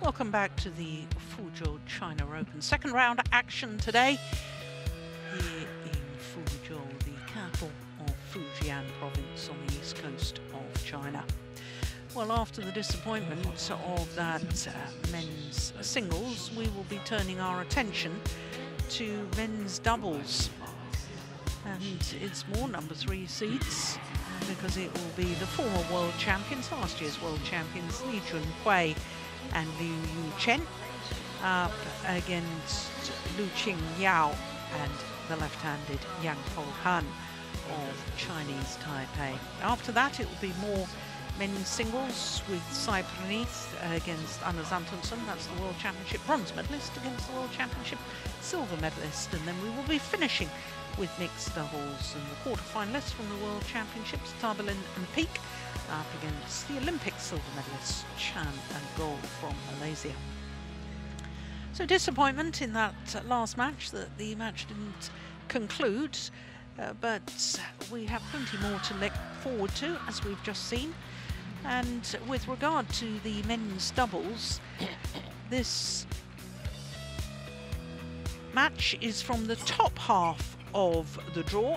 Welcome back to the Fuzhou China Open. Second round action today here in Fuzhou, the capital of Fujian province on the east coast of China. Well, after the disappointment of that men's singles, we will be turning our attention to men's doubles. And it's more number three seeds, because it will be the former world champions, last year's world champions, Li Junhui and Liu Yu Chen, up against Lu Ching Yao and the left-handed Yang Po Han of Chinese Taipei. After that, it will be more men's singles with Sai Praneeth against Anna Zantonsson, that's the world championship bronze medalist against the world championship silver medalist, and then we will be finishing with mixed doubles and the quarterfinalists from the World Championships, Tabalin and Peak, up against the Olympic silver medalists Chan and Gold from Malaysia. So disappointment in that last match that the match didn't conclude, but we have plenty more to look forward to, as we've just seen. And with regard to the men's doubles, this match is from the top half of the draw,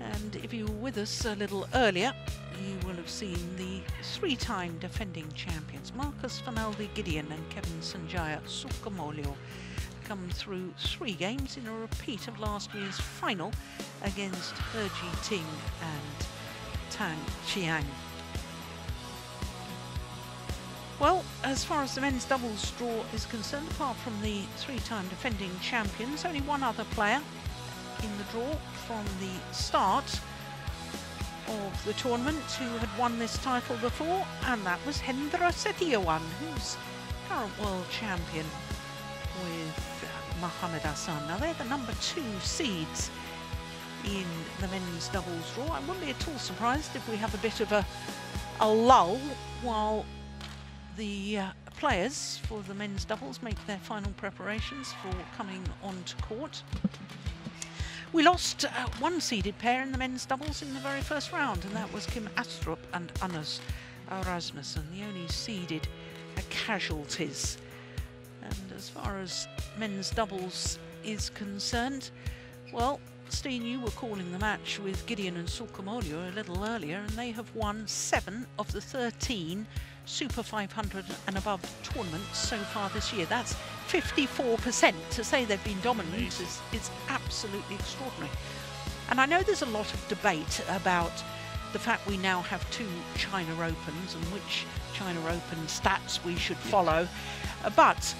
and if you were with us a little earlier, you will have seen the three-time defending champions Marcus Fernaldi Gideon and Kevin Sanjaya Sukamuljo come through three games in a repeat of last year's final against Herji Ting and Tang Chiang. Well, as far as the men's doubles draw is concerned, apart from the three-time defending champions, only one other player in the draw from the start of the tournament who had won this title before, and that was Hendra Setiawan, who's current world champion with Mohamed Hassan. Now, they're the number two seeds in the men's doubles draw. I wouldn't be at all surprised if we have a bit of a lull while the players for the men's doubles make their final preparations for coming onto court. We lost one seeded pair in the men's doubles in the very first round, and that was Kim Astrup and Anas Rasmussen, the only seeded casualties. And as far as men's doubles is concerned, well, Steen, you were calling the match with Gideon and Sukamuljo a little earlier, and they have won 7 of the 13 Super 500 and above tournaments so far this year. That's 54%. To say they've been dominant is absolutely extraordinary. And I know there's a lot of debate about the fact we now have 2 China Opens and which China Open stats we should follow. But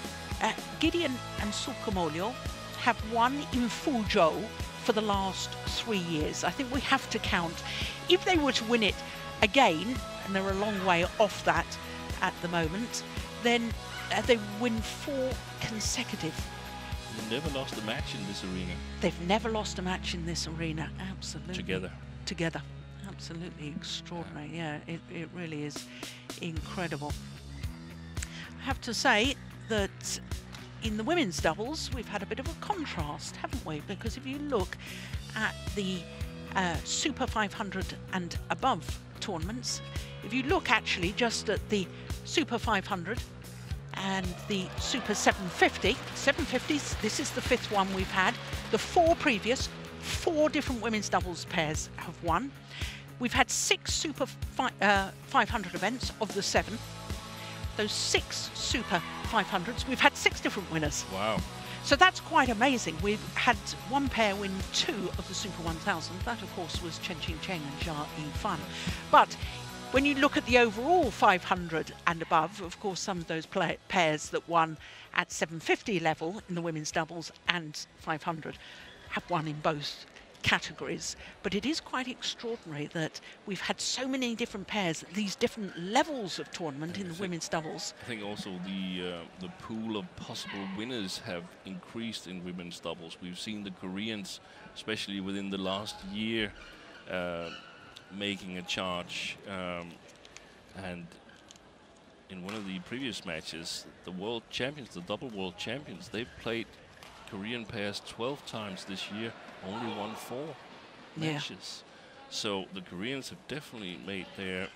Gideon and Sukamuljo have won in Fuzhou for the last 3 years. I think we have to count. If they were to win it again, and they're a long way off that at the moment, then they win 4 consecutive. They've never lost a match in this arena. They've never lost a match in this arena, absolutely. Together. Absolutely extraordinary, yeah, it really is incredible. I have to say that in the women's doubles, we've had a bit of a contrast, haven't we? Because if you look at the Super 500 and above tournaments, if you look actually just at the Super 500 and the Super 750s, this is the 5th one we've had. The 4 previous, 4 different women's doubles pairs have won. We've had 6 Super 500 events of the 7. Those 6 Super 500s, we've had 6 different winners. Wow. So that's quite amazing. We've had one pair win 2 of the Super 1000. That, of course, was Chen Qingchen and Jia Yifan. But when you look at the overall 500 and above, of course, some of those pairs that won at 750 level in the women's doubles and 500 have won in both categories. But it is quite extraordinary that we've had so many different pairs, these different levels of tournament in the women's doubles. I think also the pool of possible winners have increased in women's doubles. We've seen the Koreans, especially within the last year, making a charge. And in one of the previous matches, the world champions, the double world champions, they've played Korean pairs 12 times this year, only won 4 matches. So the Koreans have definitely made their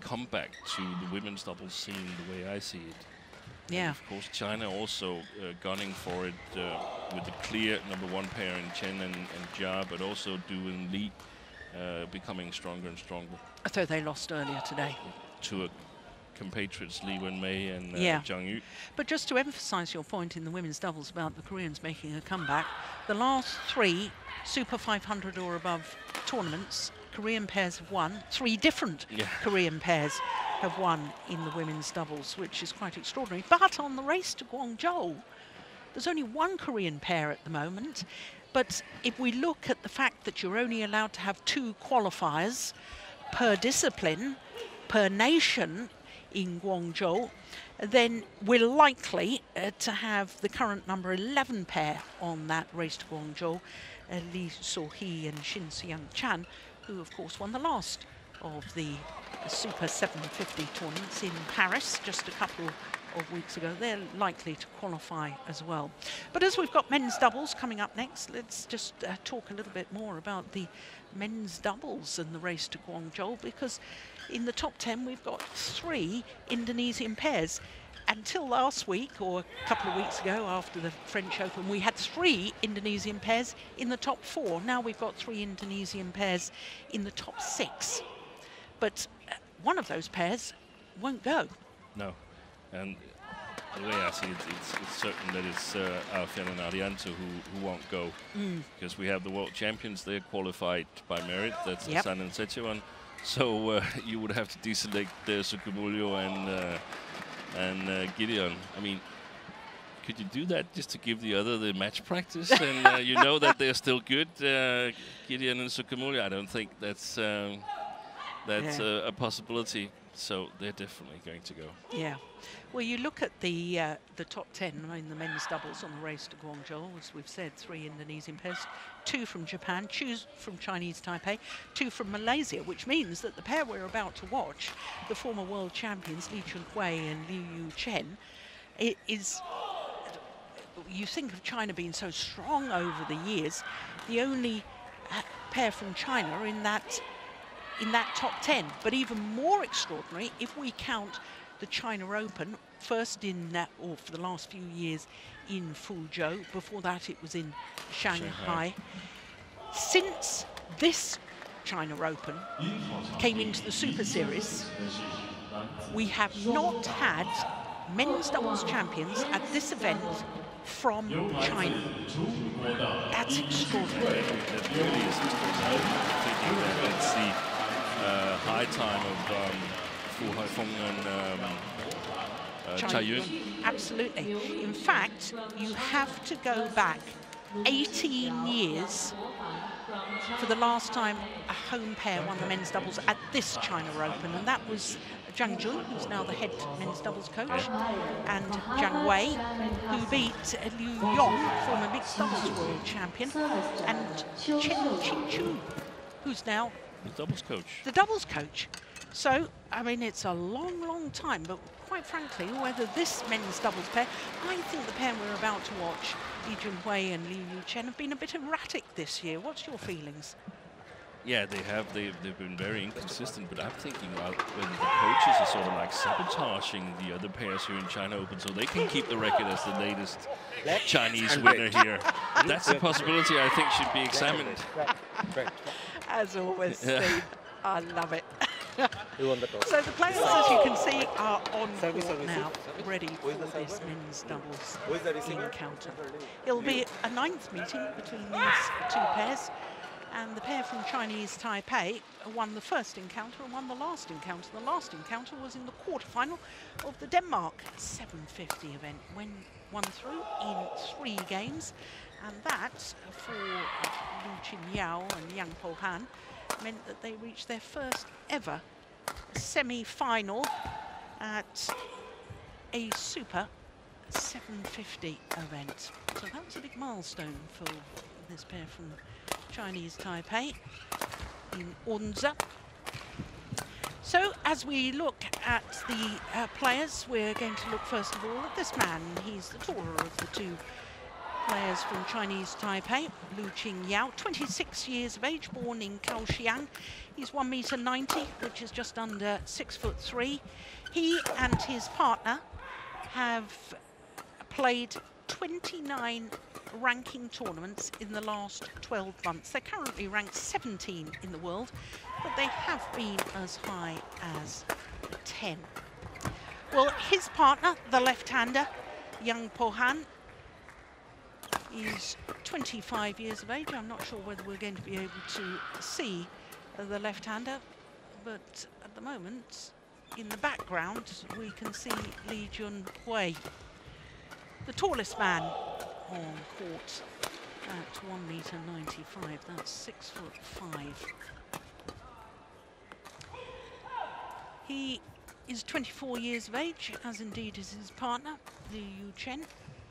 comeback to the women's doubles scene the way I see it. Yeah. And of course, China also gunning for it with the clear #1 pair in Chen and Jia, but also Du and Li becoming stronger and stronger. Although they lost earlier today to a compatriots Li Wen-mei and Jung-yuk. But just to emphasize your point in the women's doubles about the Koreans making a comeback, the last 3 Super 500 or above tournaments, Korean pairs have won. 3 different Korean pairs have won in the women's doubles, which is quite extraordinary. But on the race to Guangzhou, there's only 1 Korean pair at the moment. But if we look at the fact that you're only allowed to have 2 qualifiers per discipline, per nation, in Guangzhou, then we're likely to have the current #11 pair on that race to Guangzhou, Li So Hee and Shin Siang Chan, who of course won the last of the Super 750 tournaments in Paris just a couple of weeks ago. They're likely to qualify as well. But as we've got men's doubles coming up next, let's just talk a little bit more about the men's doubles and the race to Guangzhou, because in the top 10 we've got 3 Indonesian pairs. Until last week, or a couple of weeks ago after the French Open, we had 3 Indonesian pairs in the top 4. Now we've got 3 Indonesian pairs in the top 6. But one of those pairs won't go. No. And the way I see it, it's certain that it's Alfian and Arianto who won't go. Because we have the world champions, they're qualified by merit, that's Hassan and Setiawan. So you would have to deselect Sukamuljo and Gideon. I mean, could you do that just to give the other the match practice? And you know that they're still good, Gideon and Sukamuljo. I don't think that's a possibility. So they're definitely going to go. Yeah. Well, you look at the top 10 in the men's doubles on the race to Guangzhou, as we've said, 3 Indonesian pairs, 2 from Japan, 2 from Chinese Taipei, 2 from Malaysia, which means that the pair we're about to watch, the former world champions Li Junhui and Liu Yu Chen, it is... You think of China being so strong over the years, the only pair from China in that... top 10, but even more extraordinary if we count the China Open, first in, or for the last few years, in Fuzhou. Before that, it was in Shanghai. Since this China Open came into the Super Series, we have not had men's doubles champions at this event from China. That's extraordinary. High time of Fu Haifeng and Chai Yun. Absolutely. In fact, you have to go back 18 years for the last time a home pair won the men's doubles at this China Open, and that was Zhang Jun, who's now the head men's doubles coach, and Zhang Wei, who beat Liu Yong, former mixed doubles world champion, and Chen Chu, who's now the doubles coach. The doubles coach. So, I mean, it's a long, long time, but quite frankly, whether this men's doubles pair, I think the pair we're about to watch, Li Junhui and Li Yu Chen, have been a bit erratic this year. What's your feelings? Yeah, they have. They've been very inconsistent, but I'm thinking about whether the coaches are sort of like sabotaging the other pairs here in China Open so they can keep the record as the latest Chinese winner here. That's a possibility I think should be examined. As always, Steve, I love it. So the players, as you can see, are on court now, ready for this men's doubles encounter. It'll be a 9th meeting between these 2 pairs, and the pair from Chinese Taipei won the first encounter and won the last encounter. The last encounter was in the quarterfinal of the Denmark 750 event, when won through in 3 games. And that, for Lu Ching Yao and Yang Po Han, meant that they reached their first ever semi-final at a Super 750 event. So that was a big milestone for this pair from Chinese Taipei in Onza. So as we look at the players, we're going to look first of all at this man. He's the taller of the 2 Players from Chinese Taipei, Lu Ching Yao, 26 years of age, born in Kaohsiung. He's 1m90, which is just under 6'3". He and his partner have played 29 ranking tournaments in the last 12 months. They're currently ranked 17 in the world, but they have been as high as 10. Well, his partner, the left-hander, Yang Po Han, is 25 years of age. I'm not sure whether we're going to be able to see the left-hander, but at the moment, in the background, we can see Li Junhui, the tallest man on court at 1m95. That's 6'5". He is 24 years of age, as indeed is his partner, Liu Yu Chen.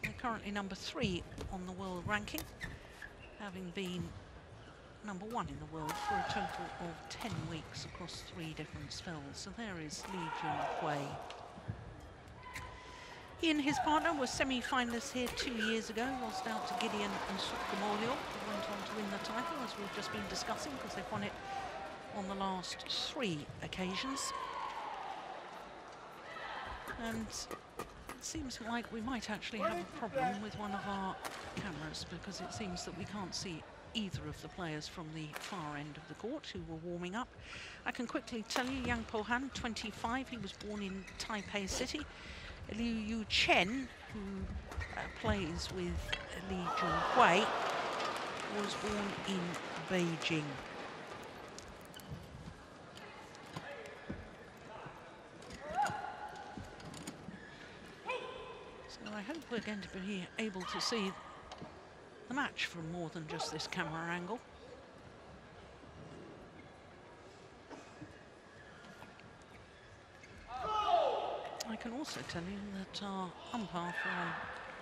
They're currently number 3 on the world ranking, having been number 1 in the world for a total of 10 weeks across 3 different spells. So there is Li Junhui. He and his partner were semi-finalists here 2 years ago, lost out to Gideon and Sukamuljo, who went on to win the title, as we've just been discussing, because they've won it on the last 3 occasions. And it seems like we might actually have a problem with one of our cameras, because it seems that we can't see either of the players from the far end of the court who were warming up. I can quickly tell you, Yang Po Han, 25, he was born in Taipei City. Liu Yu Chen, who plays with Li Junhui, was born in Beijing. I hope we're going to be able to see the match from more than just this camera angle. I can also tell you that our umpire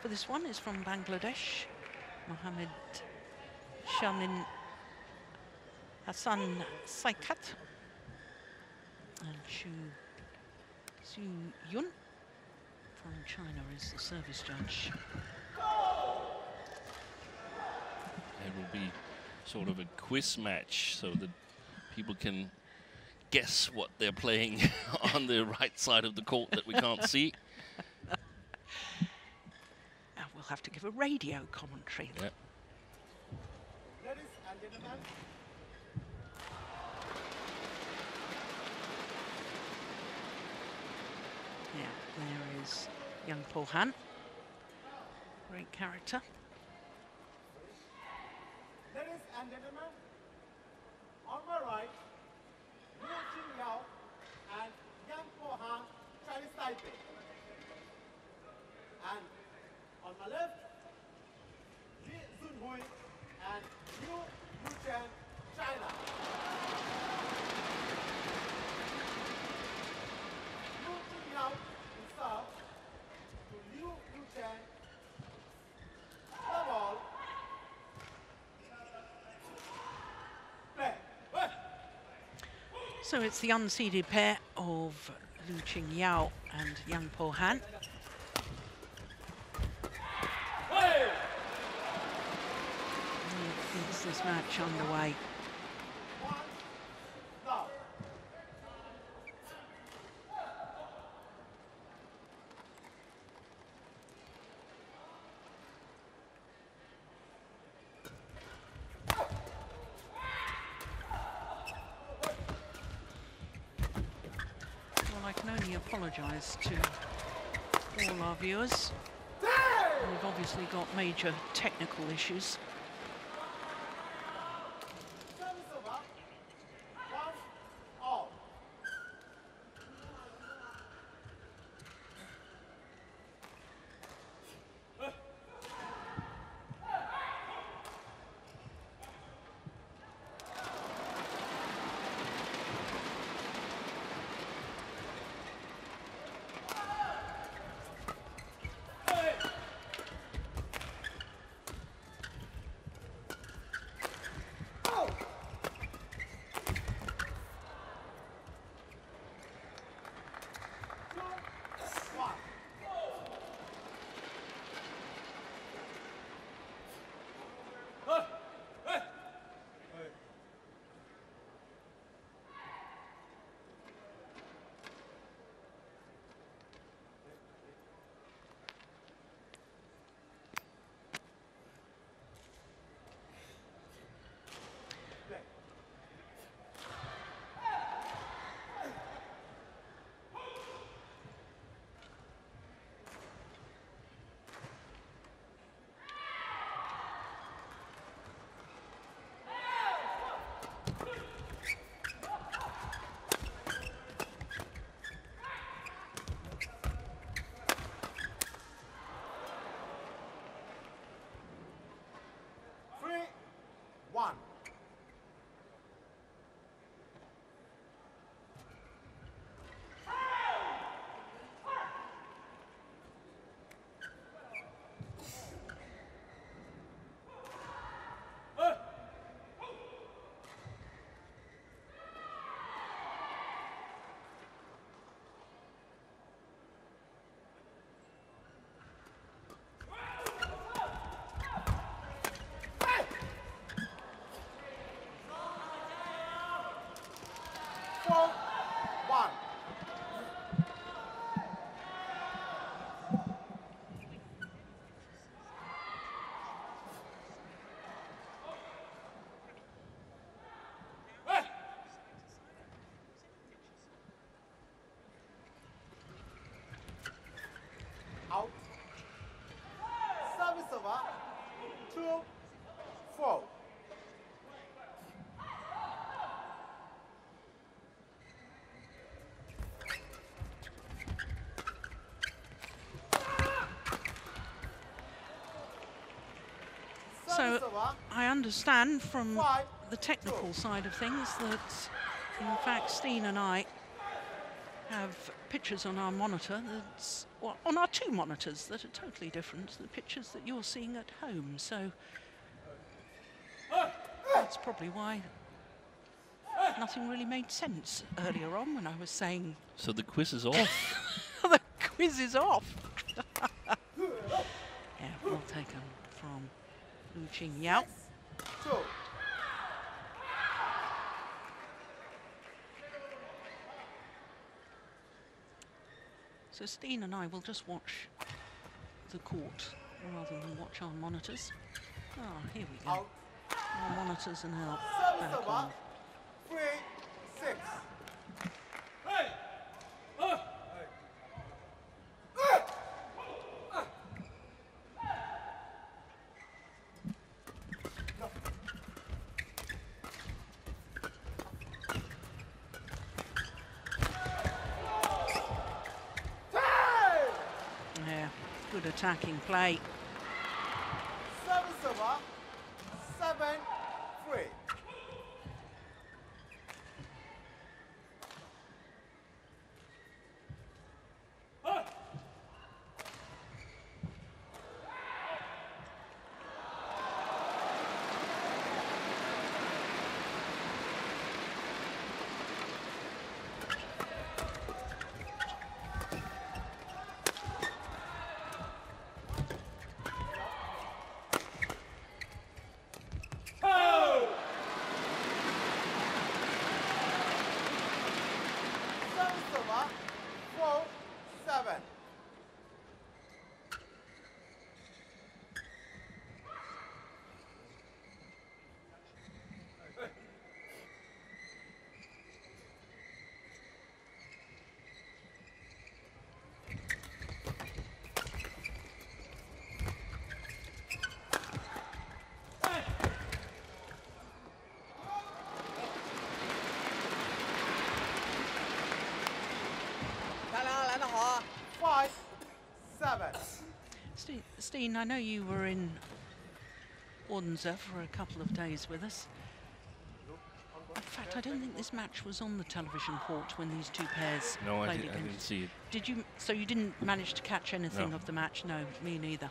for this one is from Bangladesh, Mohammad Shamin Hasan Saikat and Su Su Yun from China is the service judge. It will be sort of a quiz match so that people can guess what they're playing on the right side of the court that we can't see. And we'll have to give a radio commentary. Yeah. Yeah, there is Yang Po Han, great character. Ladies and gentlemen, on my right, Liu Ching Yao and Yang Po Han, Chinese Taipei. And on my left, Li Junhui and Liu Yu Chen, China. Liu Ching Yao is served to Liu Yu Chen. Serve all. So it's the unseeded pair of Liu Ching Yao and Yang Po Han. Hey! It gets this match underway. Apologise to all our viewers. We've obviously got major technical issues. Silva. 2-4. So I understand from the technical side of things that, in fact, Steen and I have pictures on our monitor, that's, well, on our two monitors that are totally different to the pictures that you're seeing at home. So that's probably why nothing really made sense earlier on when I was saying... So the quiz is off. The quiz is off. Yeah, well taken from Lu Ching Yao. So Steen and I will just watch the court rather than watch our monitors. Ah, oh, here we go. Our monitors are now back on. 3-6. Attacking play. 7-3. Steen, I know you were in Odense for a couple of days with us. In fact, I don't think this match was on the television court when these two pairs played against. No, I didn't see it. Did you? So you didn't manage to catch anything of the match? No, me neither.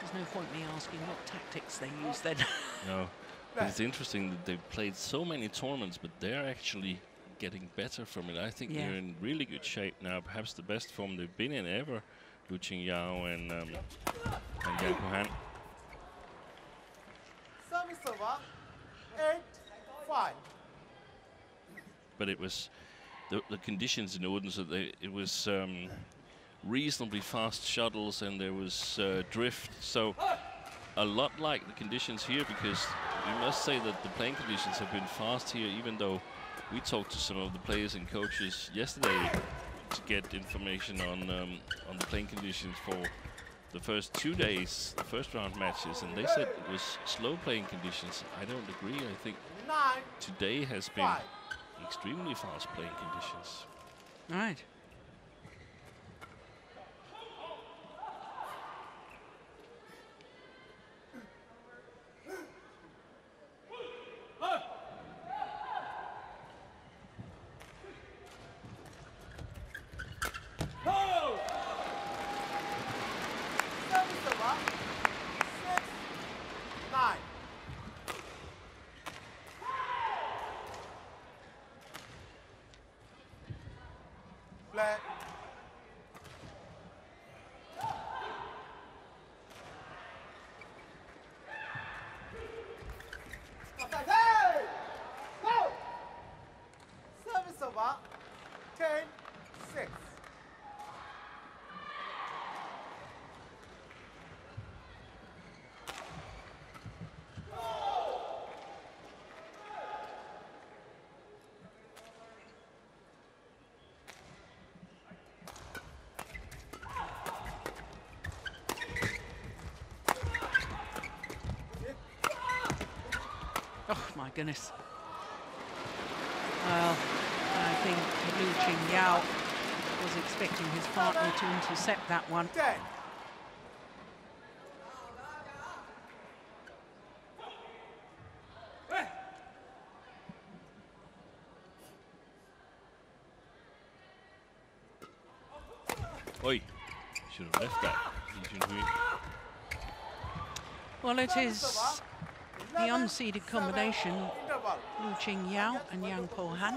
There's no point me asking what tactics they used then. No, it's interesting that they played so many tournaments, but they're actually getting better from it. I think they're in really good shape now, perhaps the best form they've been in ever. Liu Ching Yao and Yang Po Han. 8-5. But it was the conditions in Odense. It was reasonably fast shuttles, and there was drift. So a lot like the conditions here, because we must say that the playing conditions have been fast here, even though we talked to some of the players and coaches yesterday to get information on the playing conditions for the first 2 days, the first round matches, and they said it was slow playing conditions. I don't agree. I think today has been extremely fast playing conditions. All right. Oh, my goodness. Well, I think Lu Ching Yao was expecting his partner to intercept that one. Oi, should have left that. Well, it is the unseeded combination, Liu Ching Yao and Yang Po Han,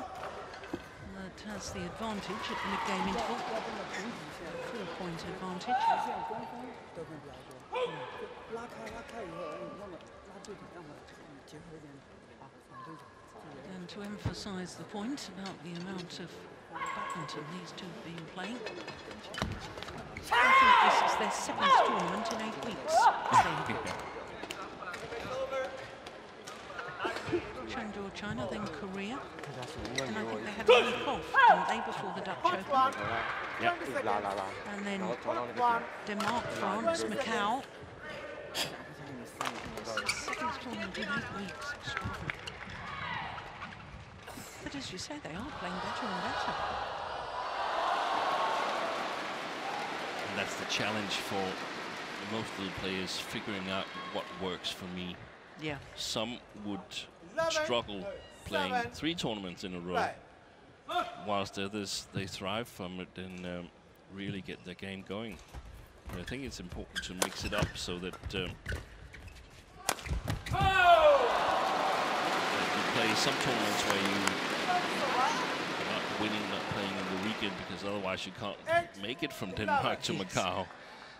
that has the advantage at the mid-game interval. 4-point advantage. And to emphasize the point about the amount of badminton these two have been playing, I think this is their second tournament in 8 weeks. Chengdu, China, then Korea, and I think they had a week off, didn't they, before the Dutch Open? Yeah. And then Denmark, France, Macau. Second tournament in 8 weeks. But as you say, they are playing better and better. And that's the challenge for most of the players, figuring out what works for me. Yeah. Some would struggle playing three tournaments in a row, whilst others, they thrive from it and really get their game going. And I think it's important to mix it up so that play some tournaments where you're not winning, not playing in the weekend, because otherwise you can't make it from Denmark to Macau.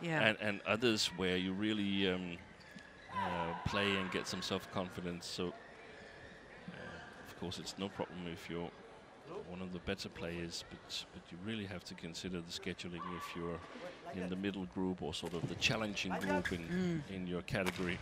Yeah. And others where you really play and get some self-confidence. So, of course, it's no problem if you're one of the better players, but you really have to consider the scheduling if you're in the middle group or sort of the challenging group in your category.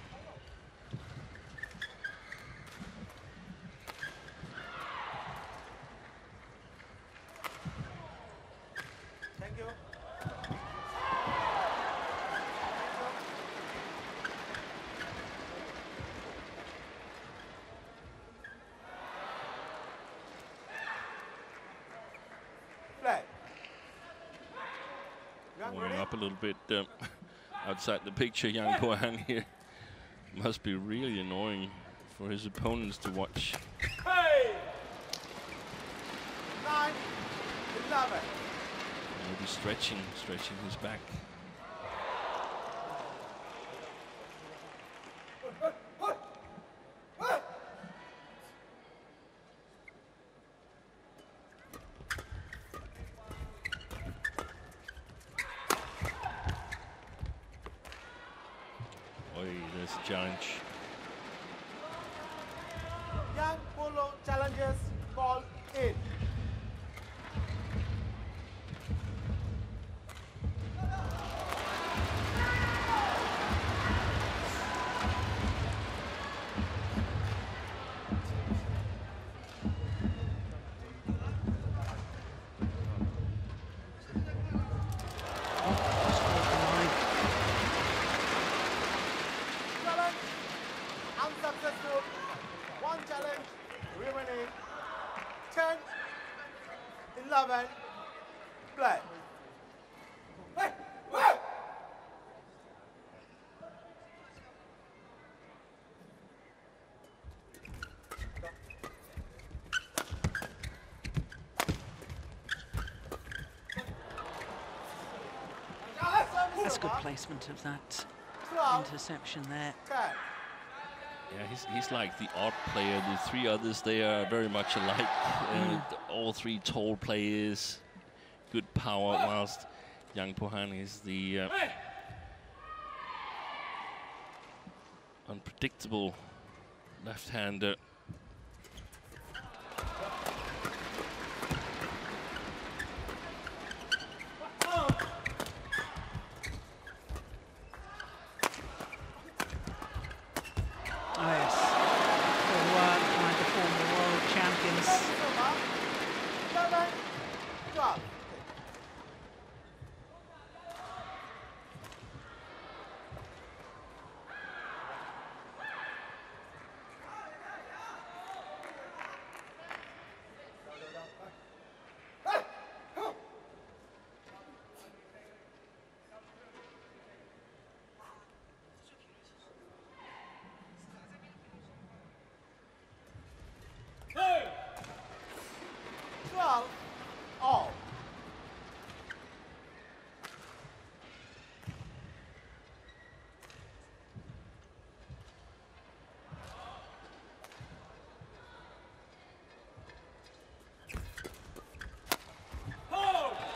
Bit outside the picture, Yang Po Han here must be really annoying for his opponents to watch. Hey. 9, 11. Maybe stretching his back. That's good placement of that interception there. Yeah, he's like the odd player. The three others, they are very much alike. All three tall players, good power, whilst Yang Po Han is the unpredictable left-hander.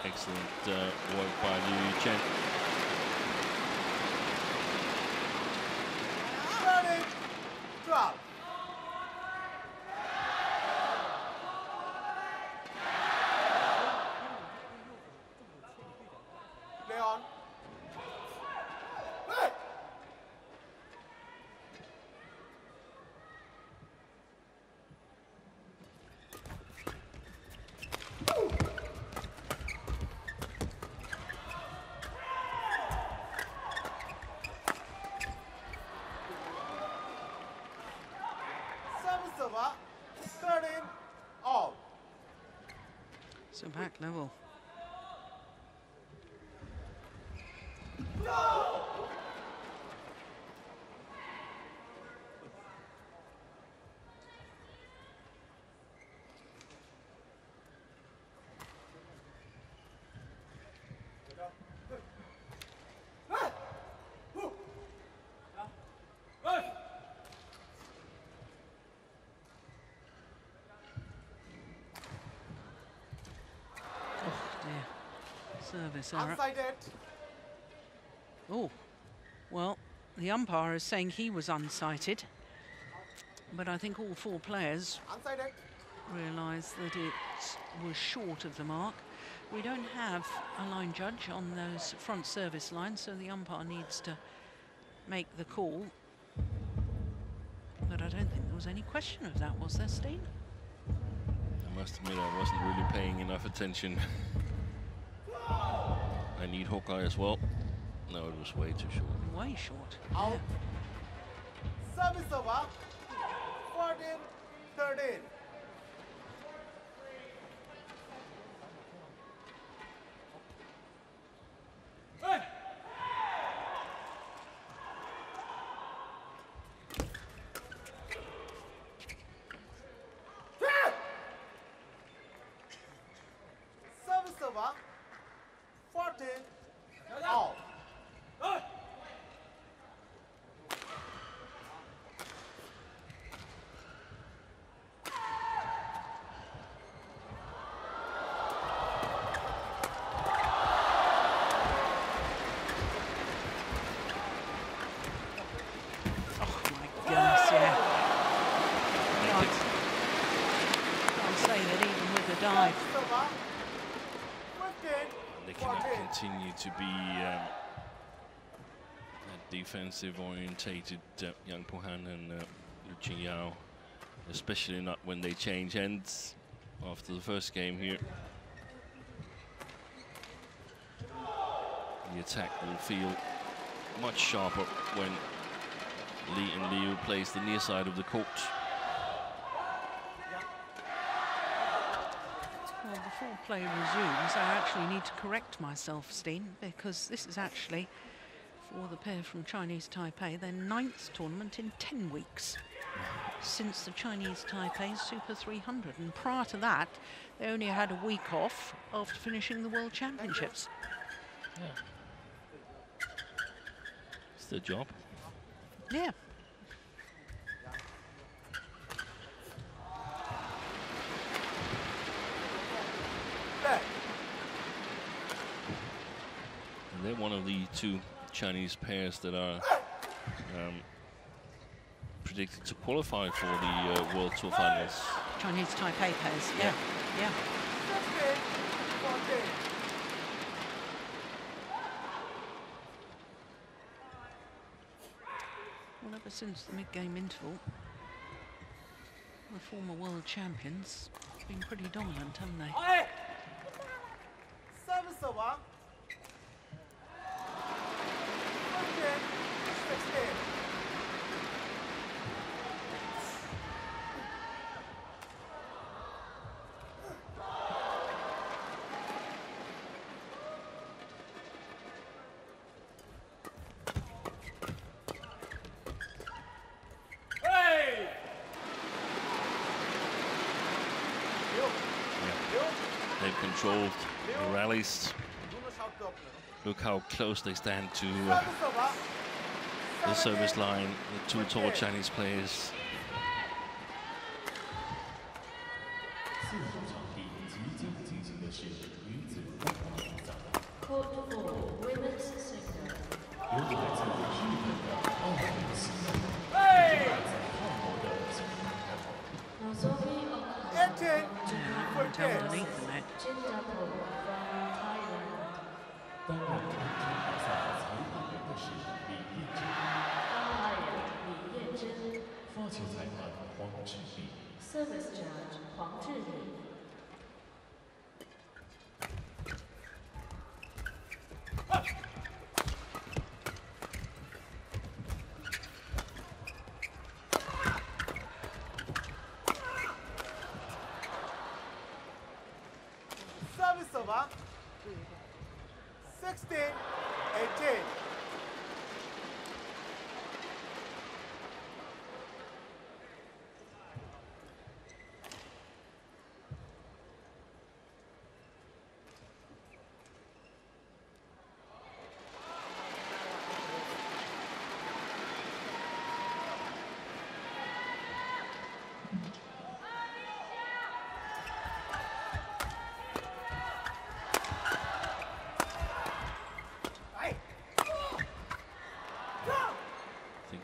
Excellent work by Liu Yu Chen. Drop. Some hack level. No! Service error. Oh, well, the umpire is saying he was unsighted, but I think all four players realised that it was short of the mark. We don't have a line judge on those front service lines, so the umpire needs to make the call. But I don't think there was any question of that, was there, Steen? I must admit I wasn't really paying enough attention. I need Hawkeye as well. No, it was way too short. Way short. Out. Yeah. Service over. 14-13. Continue to be defensive orientated, Yang Po Han and Lu Ching Yao, especially not when they change ends after the first game here. The attack will feel much sharper when Li and Liu plays the near side of the court. Before play resumes, I actually need to correct myself, Steen, because this is actually, for the pair from Chinese Taipei, their 9th tournament in 10 weeks since the Chinese Taipei Super 300. And prior to that, they only had a week off after finishing the World Championships. Yeah. It's their job. Yeah. And they're one of the two Chinese pairs that are predicted to qualify for the World Tour Finals. Chinese Taipei pairs, yeah. Yeah. Well, ever since the mid-game interval, the former world champions have been pretty dominant, haven't they? Controlled the rallies. Look how close they stand to the service line, the two tall Chinese players. Service Judge Huang Zhili. Service over. 16-18.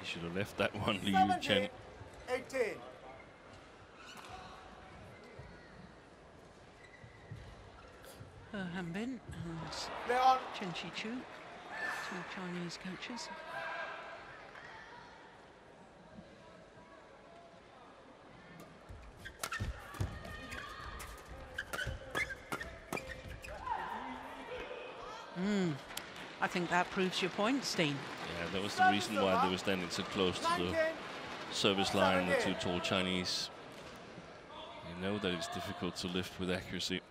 Should have left that one, Liu Yu Chen. 18. Hanbin and Chen Chu, two Chinese coaches. I think that proves your point, Steen. Yeah, that was the reason why they were standing so close to the service line, the two tall Chinese. They know that it's difficult to lift with accuracy.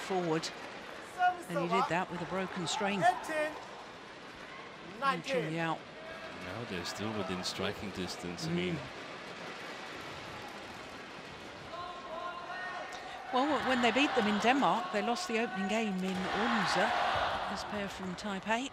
Forward, and he did that with a broken string. 19. Now they're still within striking distance. I mean, well, when they beat them in Denmark, they lost the opening game in Odense. This pair from Taipei.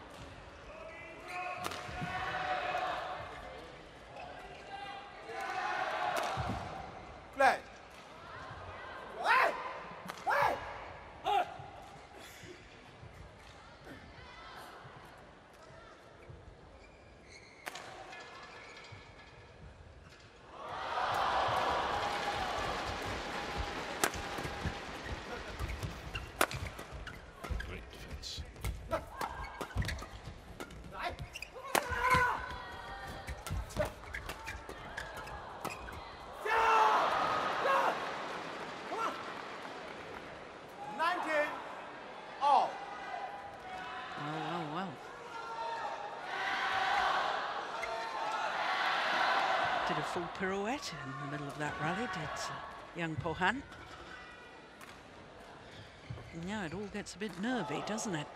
A full pirouette in the middle of that rally did Yang Po Han. Yeah, it all gets a bit nervy, doesn't it?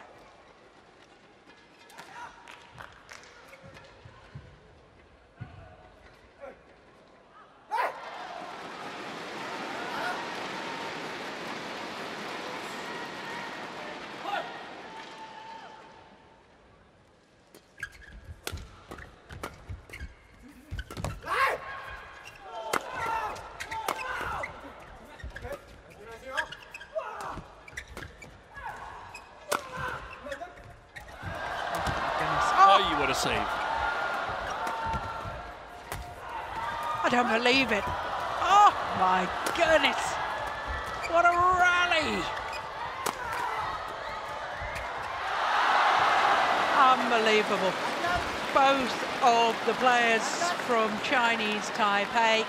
I don't believe it. Oh my goodness, what a rally. Unbelievable. Both of the players from Chinese Taipei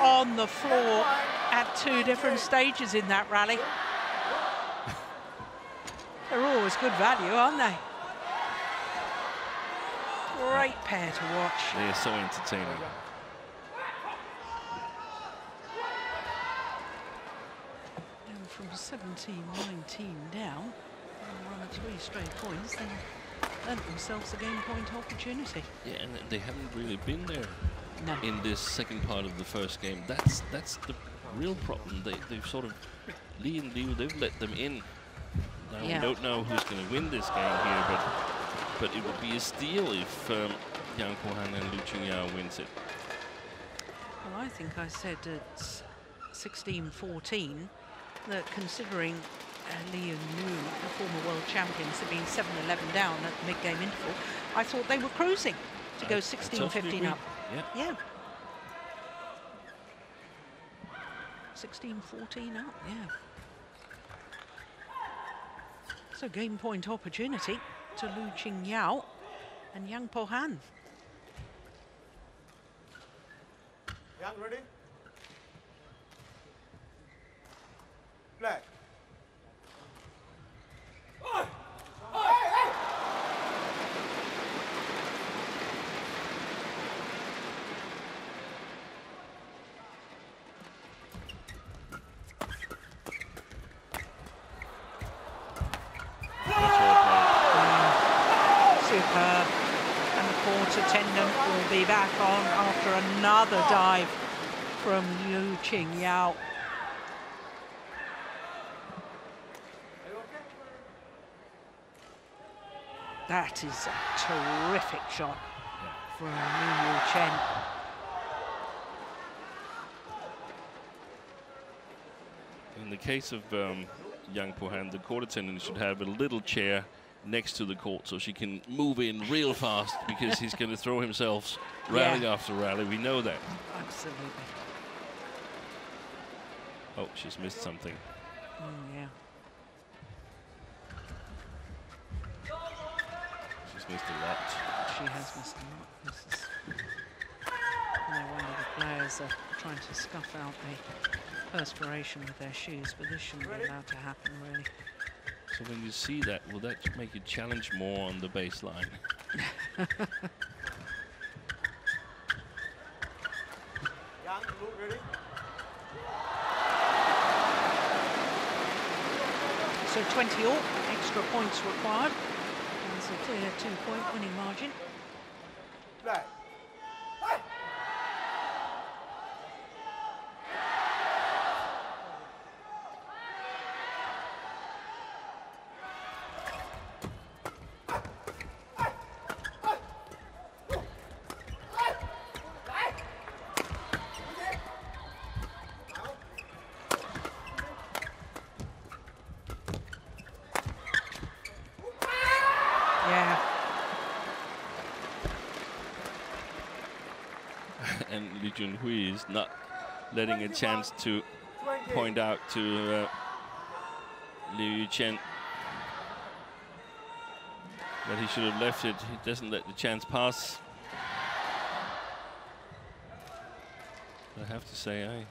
on the floor at two different stages in that rally. They're always good value, aren't they? Great pair to watch. They are so entertaining. From 17-19 down, run 3 straight points, then earned themselves a game point opportunity. Yeah, and they haven't really been there in this second part of the first game. That's the real problem. They've sort of, Li and Liu, they've let them in. Now we don't know who's going to win this game here, but it would be a steal if Yang Po Han and Lu Ching Yao wins it. Well, I think I said it's 16-14, that considering Li and Liu, the former world champions, have been 7-11 down at the mid-game interval, I thought they were cruising to go 16-15 up. Yeah. 16-14 up, So game point opportunity to Lu Ching Yao and Yang Po Han. Yang, ready? Play. Be back on after another dive from Liu Ching Yao. That is a terrific shot from Liu Chen. In the case of Yang Po Han, the court attendant should have a little chair next to the court so she can move in real fast, because he's going to throw himself rally after rally. We know that. Absolutely. Oh, she's missed something. She's missed a lot. She has missed a lot. This is no wonder the players are trying to scuff out the perspiration with their shoes, but this shouldn't be allowed to happen, really. So when you see that, will that make you challenge more on the baseline? So 20 all, extra points required. There's a clear 2-point winning margin. Play. Li Junhui is not letting a chance to point out to Liu Yu Chen that he should have left it. He doesn't let the chance pass. I have to say, I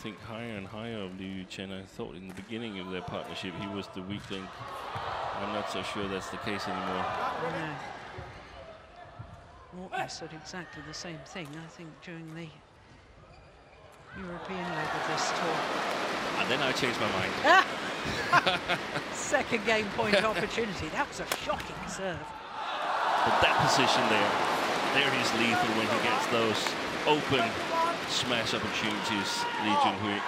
think higher and higher of Liu Yu Chen. I thought in the beginning of their partnership he was the weak link. I'm not so sure that's the case anymore. I said exactly the same thing, I think, during the European leg of this tour. And then I changed my mind. Second game point opportunity. That was a shocking serve. But that position there he's lethal when he gets those open smash opportunities, Li Junhui.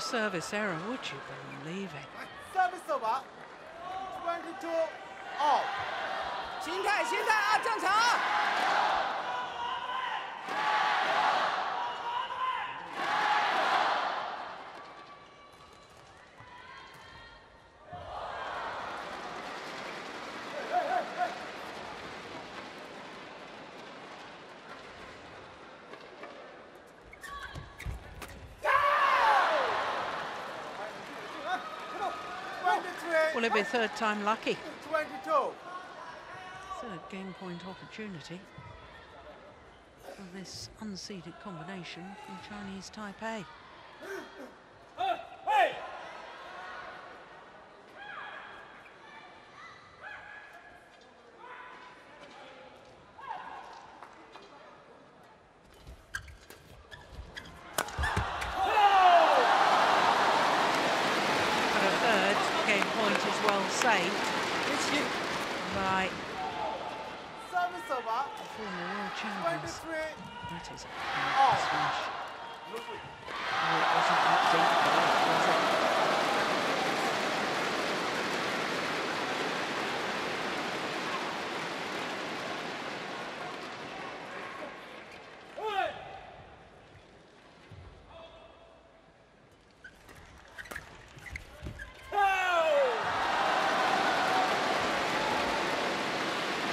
Service error, would you believe it? Service over. 22 all. Will it be third time lucky? 22. Third game point opportunity for this unseeded combination from Chinese Taipei.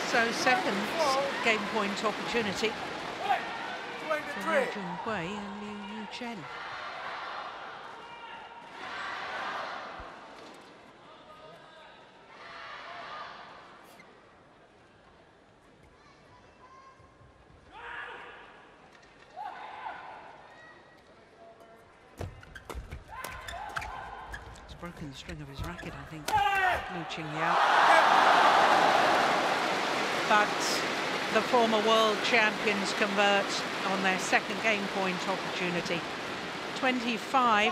So second game point opportunity for Li Junhui and Liu Yu Chen. He's broken the string of his racket, I think. Lu Ching Yao. But the former world champions convert on their second game point opportunity. 25-23,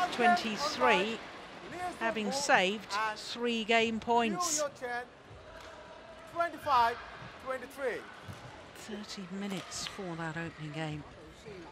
having saved 3 game points. 25-23. 30 minutes for that opening game. Game,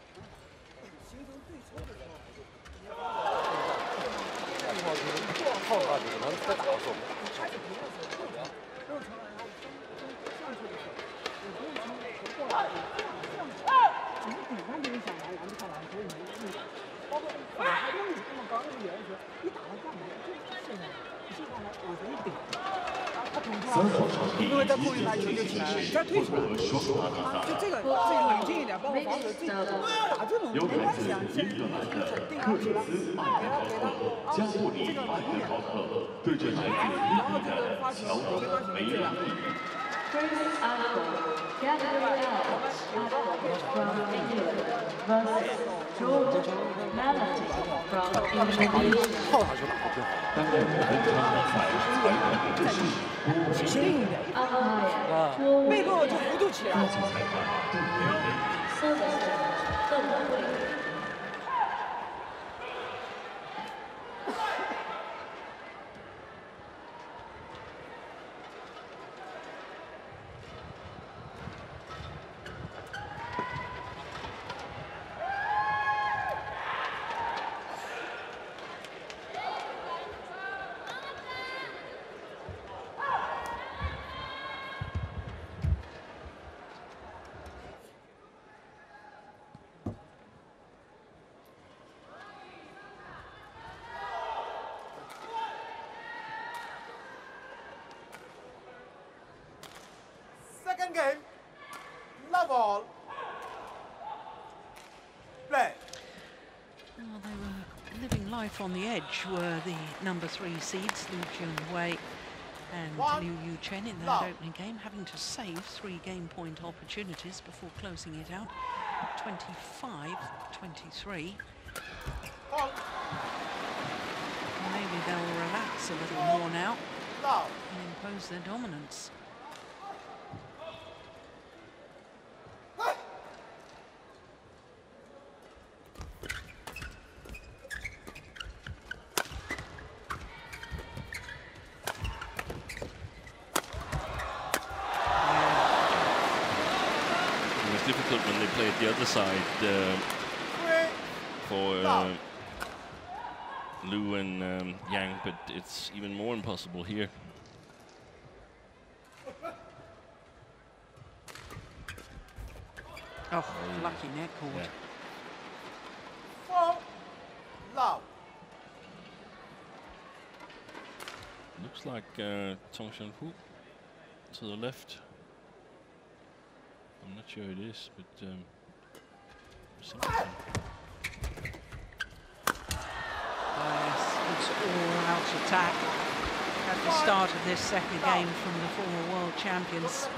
love all, play. Well, they were living life on the edge, were the number 3 seeds, Li Junhui and Liu Yu Chen, in that opening game, having to save 3 game point opportunities before closing it out. 25-23. Maybe they'll relax a little more now and impose their dominance. Liu and Yang, but it's even more impossible here. Oh, lucky neck cord. Yeah. Looks like Tong Shan-fu to the left. I'm not sure it is, but it's all-out attack. at the start of this second game from the former world champions.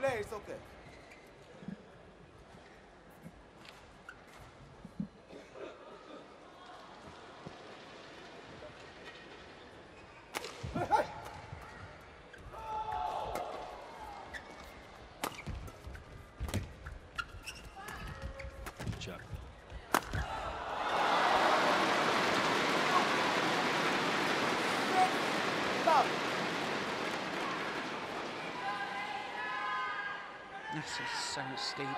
Play is okay. This is so steep.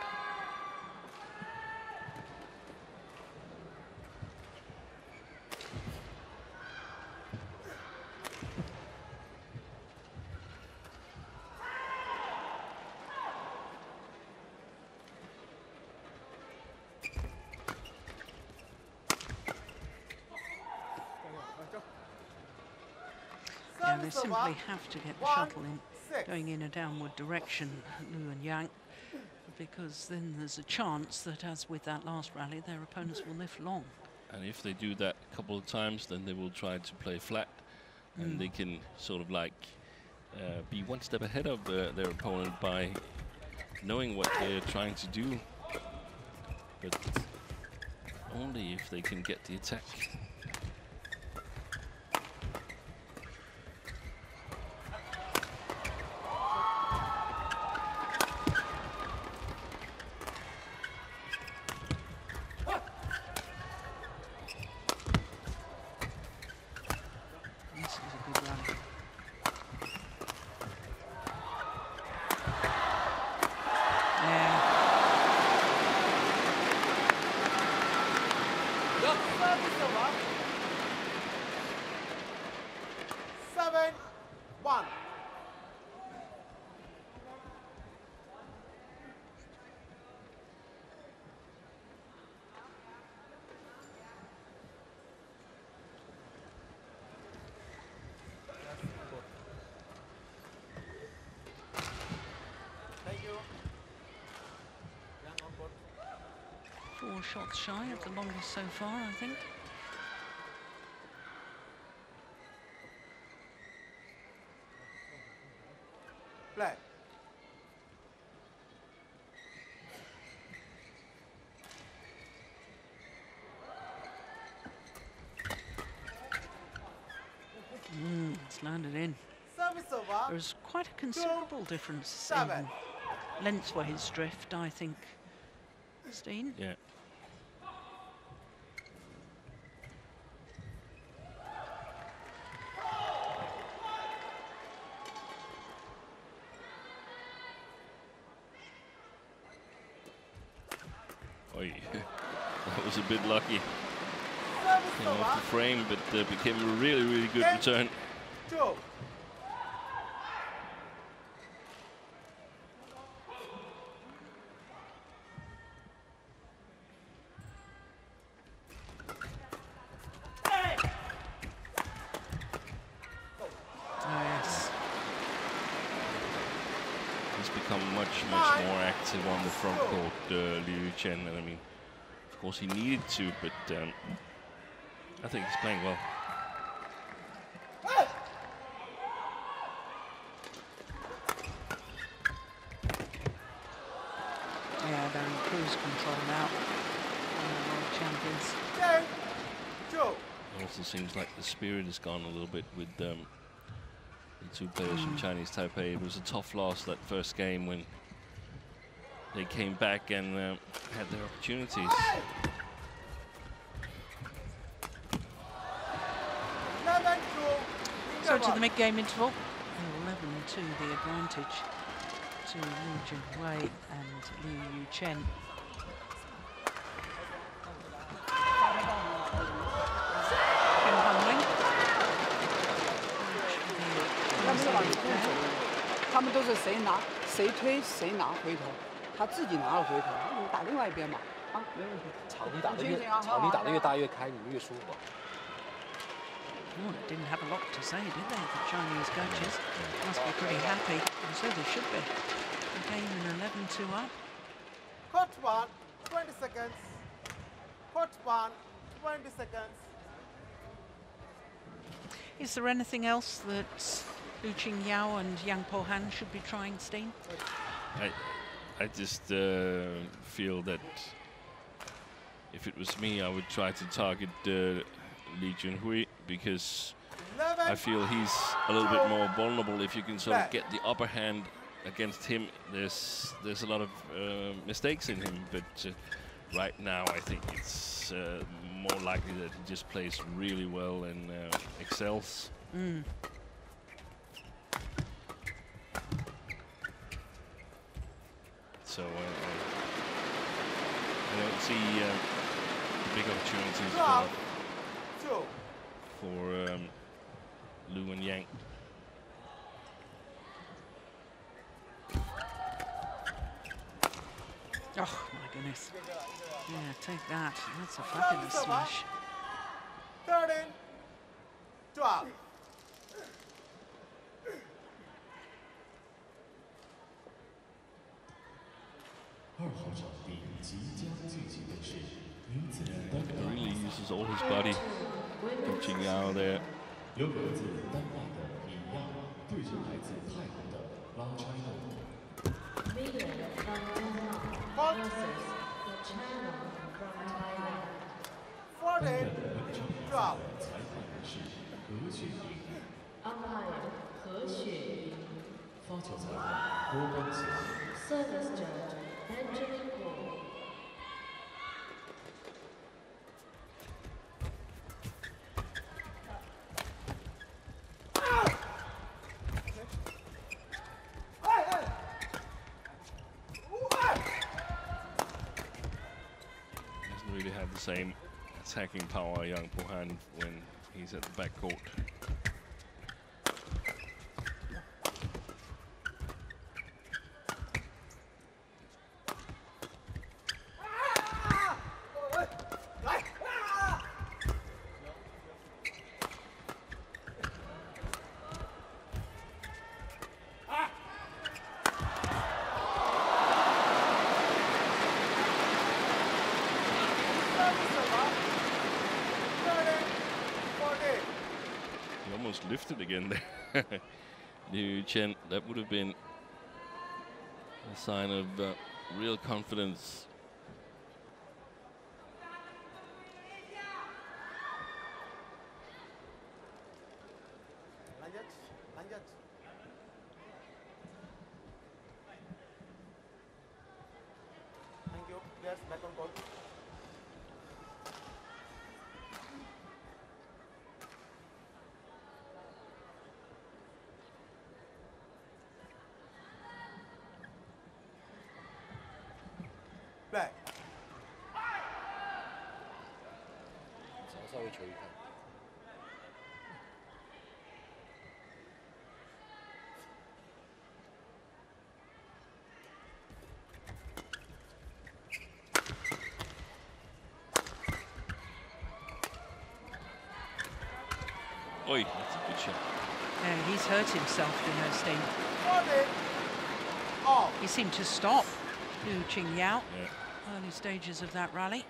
Yeah, they simply have to get the shuttle in. Going in a downward direction, Liu and Yang, because then there's a chance that, as with that last rally, their opponents will lift long. And if they do that a couple of times, then they will try to play flat, and they can sort of like be one step ahead of their opponent by knowing what they're trying to do, but only if they can get the attack. Four shots shy of the longest so far, I think. Play. It's landed in. There's quite a considerable difference in Lensway's drift, I think. Steen? Yeah. Oi, that was a bit lucky. Came off the frame, but became a really, really good return. Front court, Liu Chen, and I mean, of course he needed to, but I think he's playing well. Yeah, they're in cruise control now, world champions. It also seems like the spirit has gone a little bit with the two players from Chinese Taipei. It was a tough loss, that first game, when they came back and had their opportunities. So to the mid-game interval, 11-2 the advantage to Liu Junhui and Liu Yu Chen. Oh, it didn't have a lot to say, did they, the Chinese coaches? Must be pretty happy, and so they should be. The game in 11-2 up. Court one, 20 seconds. Court one, 20 seconds. Is there anything else that Lu Ching Yao and Yang Po Han should be trying, Steen? I just feel that if it was me, I would try to target Li Junhui, because I feel he's a little bit more vulnerable. If you can sort of get the upper hand against him, there's a lot of mistakes in him, but right now I think it's more likely that he just plays really well and excels. Mm. So I don't see big opportunities for Liu and Yang. Oh my goodness. Yeah, take that. That's a fabulous smash. He really uses all his body, reaching out there. Service judge Benjamin Cole. Same attacking power, Yang Po Han, when he's at the backcourt. Lifted again there. Liu Chen, that would have been a sign of real confidence. Oi, that's a good shot. Yeah, he's hurt himself in her sting. He seemed to stop Liu Ching Yao. Yeah. Early stages of that rally.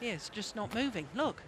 He is just not moving. Look.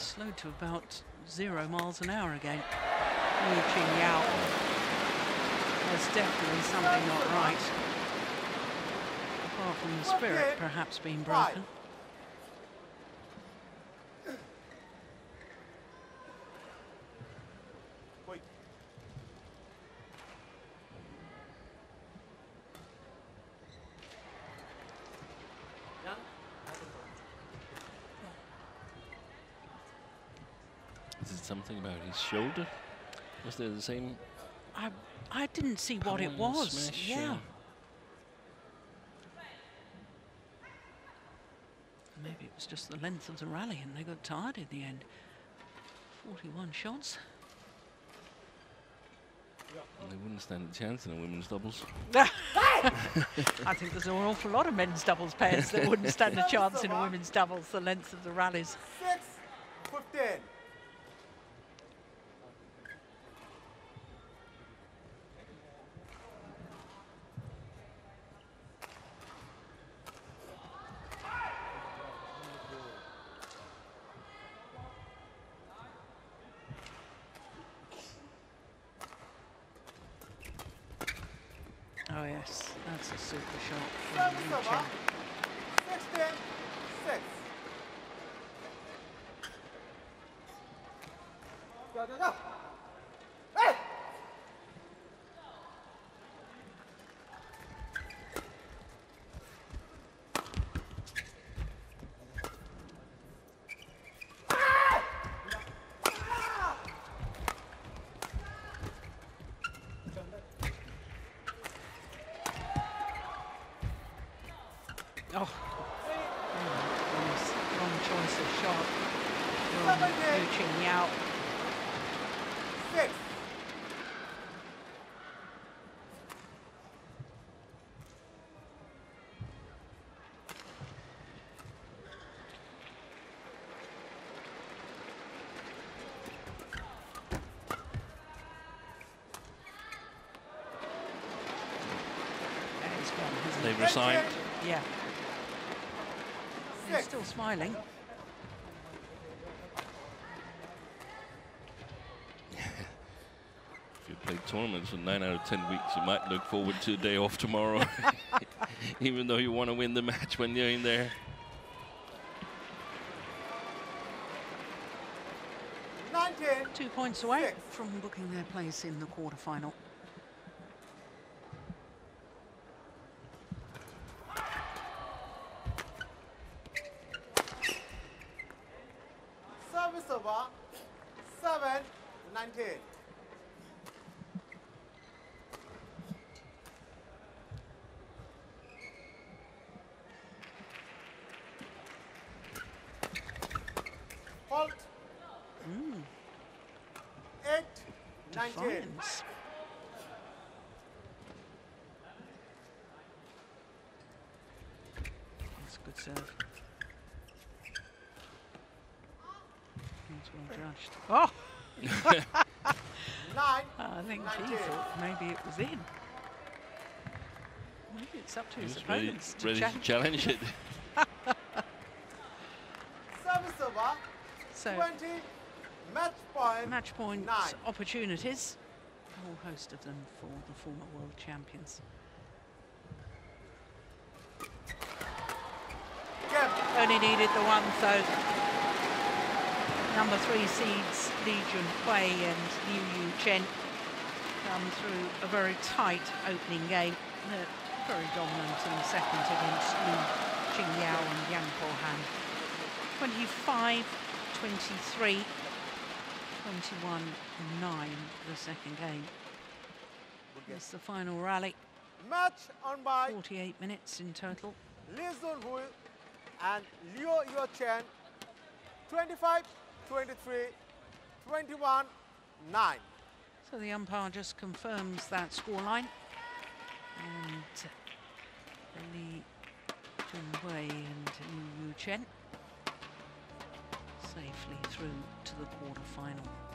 Slowed to about 0 miles an hour again. Liu Ching Yao. There's definitely something not right. far from the spirit perhaps being broken. Is it something about his shoulder? Was there the same? I didn't see what it was. Yeah. Maybe it was just the length of the rally and they got tired in the end. 41 shots. And they wouldn't stand a chance in a women's doubles. I think there's an awful lot of men's doubles pairs that wouldn't stand a chance in a women's doubles, the length of the rallies. 6:15. Oh yes, that's a super shot from Liu Chen. 16-6. Go. Hey! They've resigned. Yeah. They're still smiling. If you play tournaments in 9 out of 10 weeks, you might look forward to a day off tomorrow, even though you want to win the match when you're in there. Two points away from booking their place in the quarterfinal. Oh! I think he thought maybe it was in. Maybe it's up to his opponents to challenge it. So, 20 match point opportunities. A whole host of them for the former world champions. Only needed the one, so. Number 3 seeds Li Junhui and Liu Yu Chen come through a very tight opening game. They're very dominant in the second against Lu Ching Yao and Yang Po Han. 25-23, 21-9 the second game. It's the final rally. Match on by 48 minutes in total. Li Junhui and Liu Yu Chen, 25-23, 21-9. So the umpire just confirms that scoreline. And Li Junhui and Liu Chen safely through to the quarterfinal.